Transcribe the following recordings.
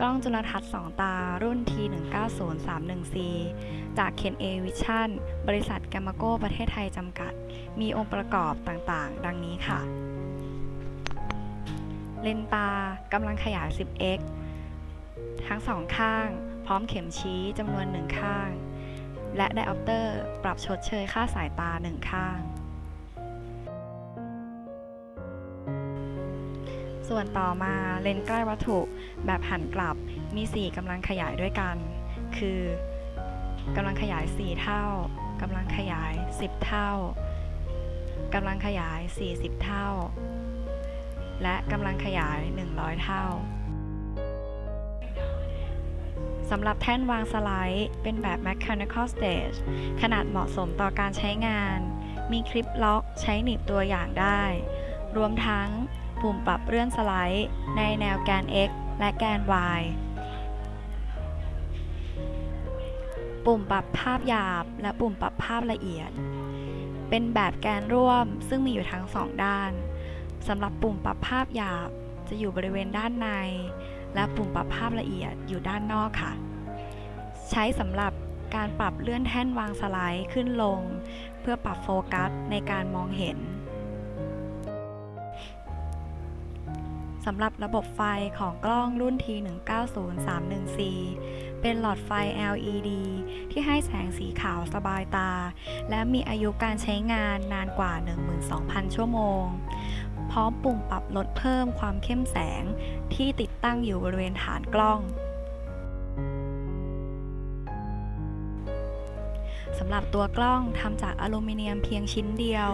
กล้องจุลทรรศน์2ตารุ่น T19031C จาก Ken-A-Vision บริษัท Gammaco ประเทศไทยจำกัดมีองค์ประกอบต่างๆดังนี้ค่ะเลนส์ตากำลังขยาย 10x ทั้ง2ข้างพร้อมเข็มชี้จำนวน1ข้างและไดออปเตอร์ปรับชดเชยค่าสายตา1ข้างส่วนต่อมาเลนส์ใกล้วัตถุแบบหันกลับมี4กำลังขยายด้วยกันคือกำลังขยาย4เท่ากำลังขยาย10เท่ากำลังขยาย40เท่าและกำลังขยาย100เท่าสำหรับแท่นวางสไลด์เป็นแบบ Mechanical Stage ขนาดเหมาะสมต่อการใช้งานมีคลิปล็อกใช้หนีบตัวอย่างได้รวมทั้งปุ่มปรับเลื่อนสไลด์ในแนวแกน X และแกน Y ปุ่มปรับภาพหยาบและปุ่มปรับภาพละเอียดเป็นแบบแกนร่วมซึ่งมีอยู่ทั้ง2ด้านสำหรับปุ่มปรับภาพหยาบจะอยู่บริเวณด้านในและปุ่มปรับภาพละเอียดอยู่ด้านนอกค่ะใช้สำหรับการปรับเลื่อนแท่นวางสไลด์ขึ้นลงเพื่อปรับโฟกัสในการมองเห็นสำหรับระบบไฟของกล้องรุ่น T19031C เป็นหลอดไฟ LED ที่ให้แสงสีขาวสบายตาและมีอายุการใช้งานนานกว่า 12,000 ชั่วโมงพร้อมปุ่มปรับลดเพิ่มความเข้มแสงที่ติดตั้งอยู่บริเวณฐานกล้องสำหรับตัวกล้องทำจากอลูมิเนียมเพียงชิ้นเดียว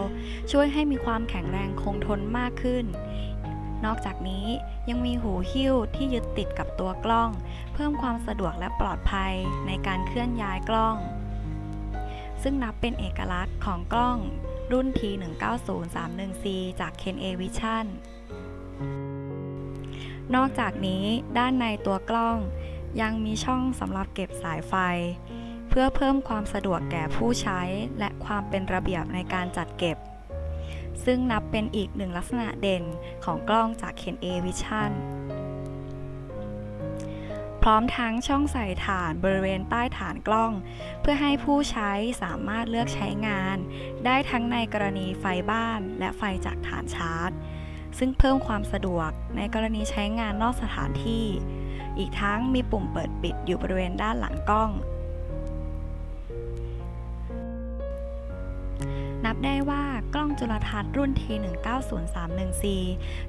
ช่วยให้มีความแข็งแรงคงทนมากขึ้นนอกจากนี้ยังมีหูหิ้วที่ยึดติดกับตัวกล้องเพิ่มความสะดวกและปลอดภัยในการเคลื่อนย้ายกล้องซึ่งนับเป็นเอกลักษณ์ของกล้องรุ่น T19031C จาก Ken-A-Vision นอกจากนี้ด้านในตัวกล้องยังมีช่องสำหรับเก็บสายไฟเพื่อเพิ่มความสะดวกแก่ผู้ใช้และความเป็นระเบียบในการจัดเก็บซึ่งนับเป็นอีกหนึ่งลักษณะเด่นของกล้องจาก Ken-A-Vision พร้อมทั้งช่องใส่ฐานบริเวณใต้ฐานกล้องเพื่อให้ผู้ใช้สามารถเลือกใช้งานได้ทั้งในกรณีไฟบ้านและไฟจากฐานชาร์จซึ่งเพิ่มความสะดวกในกรณีใช้งานนอกสถานที่อีกทั้งมีปุ่มเปิดปิดอยู่บริเวณด้านหลังกล้องนับได้ว่ากล้องจุลทรรศน์รุ่น T19031C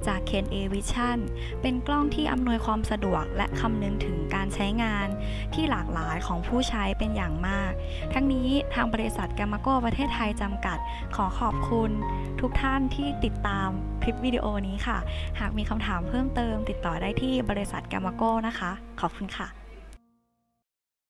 จาก Ken-A-Vision เป็นกล้องที่อำนวยความสะดวกและคำนึงถึงการใช้งานที่หลากหลายของผู้ใช้เป็นอย่างมากทั้งนี้ทางบริษัท Gammaco ประเทศไทยจำกัดขอขอบคุณทุกท่านที่ติดตามคลิปวิดีโอนี้ค่ะหากมีคำถามเพิ่มเติมติดต่อได้ที่บริษัท Gammaco นะคะขอบคุณค่ะ